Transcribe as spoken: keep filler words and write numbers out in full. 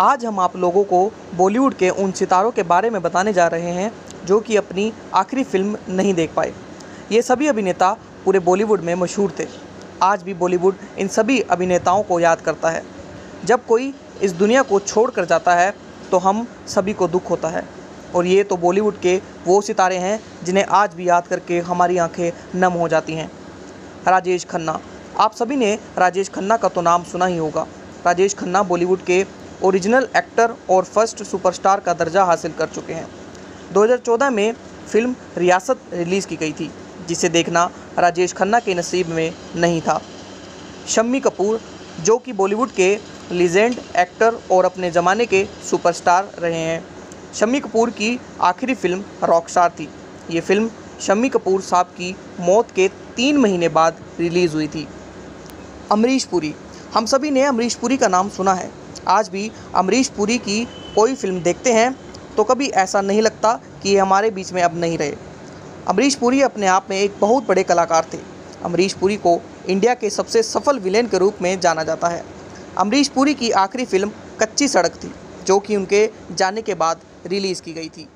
आज हम आप लोगों को बॉलीवुड के उन सितारों के बारे में बताने जा रहे हैं जो कि अपनी आखिरी फिल्म नहीं देख पाए। ये सभी अभिनेता पूरे बॉलीवुड में मशहूर थे। आज भी बॉलीवुड इन सभी अभिनेताओं को याद करता है। जब कोई इस दुनिया को छोड़ कर जाता है तो हम सभी को दुख होता है, और ये तो बॉलीवुड के वो सितारे हैं जिन्हें आज भी याद करके हमारी आंखें नम हो जाती हैं। राजेश खन्ना, आप सभी ने राजेश खन्ना का तो नाम सुना ही होगा। राजेश खन्ना बॉलीवुड के ओरिजिनल एक्टर और फर्स्ट सुपरस्टार का दर्जा हासिल कर चुके हैं। दो हज़ार चौदह में फिल्म रियासत रिलीज़ की गई थी, जिसे देखना राजेश खन्ना के नसीब में नहीं था। शम्मी कपूर, जो कि बॉलीवुड के लीजेंड एक्टर और अपने ज़माने के सुपरस्टार रहे हैं। शम्मी कपूर की आखिरी फिल्म रॉकस्टार थी। ये फिल्म शम्मी कपूर साहब की मौत के तीन महीने बाद रिलीज़ हुई थी। अमरीश पुरी, हम सभी ने अमरीश पुरी का नाम सुना है। आज भी अमरीश पुरी की कोई फिल्म देखते हैं तो कभी ऐसा नहीं लगता कि ये हमारे बीच में अब नहीं रहे। अमरीश पुरी अपने आप में एक बहुत बड़े कलाकार थे। अमरीश पुरी को इंडिया के सबसे सफल विलेन के रूप में जाना जाता है। अमरीश पुरी की आखिरी फिल्म कच्ची सड़क थी, जो कि उनके जाने के बाद रिलीज़ की गई थी।